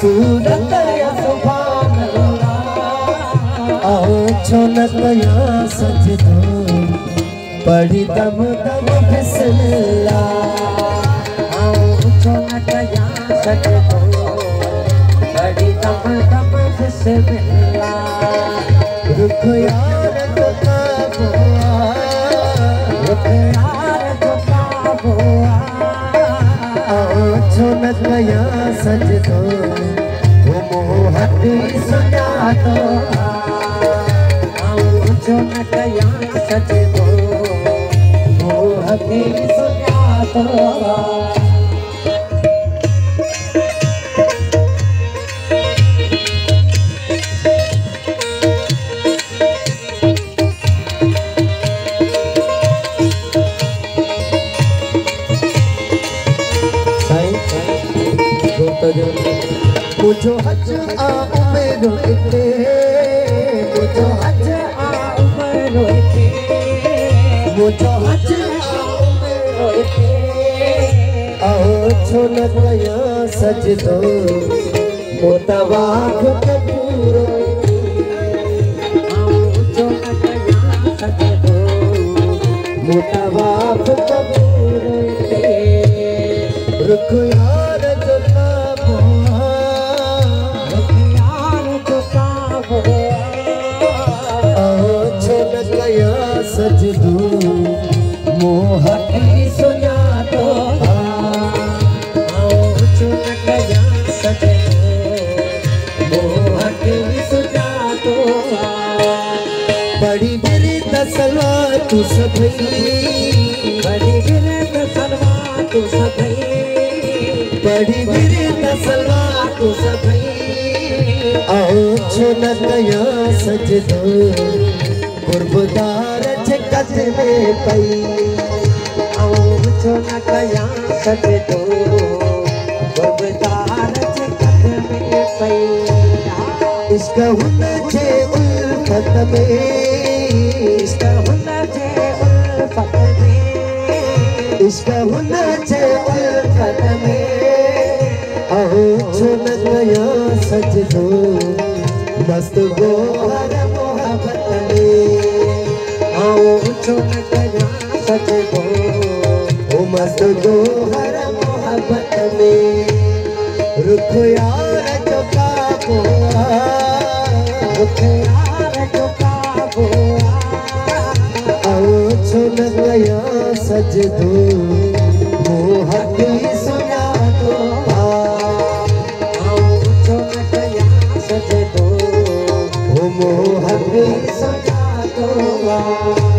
सूरत या सुभान अल्लाह आओ छोनत या सजदो पढ़ी दम दम बिस्मिल्लाह आओ छोनत या सजदो पढ़ी दम दम बिस्मिल्लाह रुख यार जो काबो आ रुख यार जो काबो आ आओ छोनत या सजदो सुना तो आओ जो न कया सच दो वो हकी सुना तो मुझो हज आ उमर इते मुझो हज आ उमर इते मुझो हज आ उमर इते आओ छोनत या सजदो मुतवाफ कबूर आओ छोनत या सजदो मुतवाफ कबूर रुख यार जो कबो तू सभी बड़ी बिरद सलवा तू सभी बड़ी बिरद सलवा तू सभी आओ छोनत या सजदो गुरबदार झकत में पई आओ छोनत या सजदो गुरबदार झकत में पई इश्क हुन जे उल्फत में इश्क हुन इश्क हुना छे उल्फत में आओ छोनत या सजदो मस्त गो हर मोहब्बत में आओ छोनत या सजदो ओ मस्त गो हर मोहब्बत में रुख यार जो काबो आ रुख यार जो काबो आ आओ छोनत या सजदो वो हकी सुना तो आओ छोनत या सजदो वो हकी सुना तो।